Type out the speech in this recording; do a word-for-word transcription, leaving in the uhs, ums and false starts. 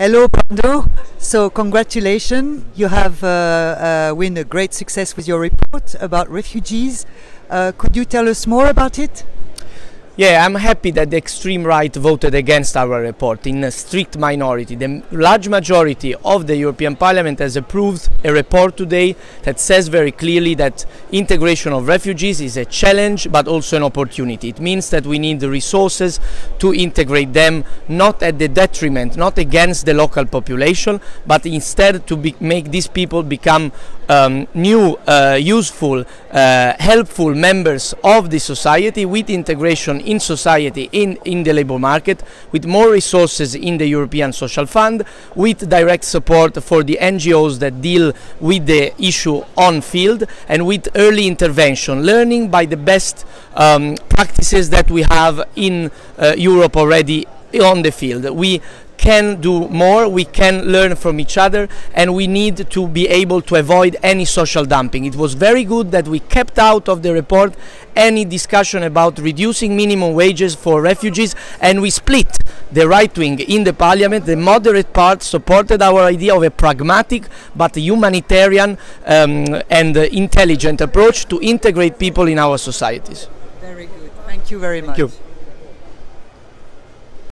Hello, Brando. So congratulations. You have uh, uh, win a great success with your report about refugees. Uh, could you tell us more about it? Yeah, I'm happy that the extreme right voted against our report in a strict minority. The large majority of the European Parliament has approved a report today that says very clearly that integration of refugees is a challenge but also an opportunity. It means that we need the resources to integrate them, not at the detriment, not against the local population, but instead to be make these people become um, new, uh, useful, uh, helpful members of the society, with integration in society, in, in the labour market, with more resources in the European Social Fund, with direct support for the N G Os that deal with the issue on field, and with early intervention, learning by the best um, practices that we have in uh, Europe already on the field. We can do more, we can learn from each other, and we need to be able to avoid any social dumping. It was very good that we kept out of the report any discussion about reducing minimum wages for refugees, and we split the right wing in the parliament. The moderate part supported our idea of a pragmatic but humanitarian um, and intelligent approach to integrate people in our societies. Very good. Thank you very much. Thank you.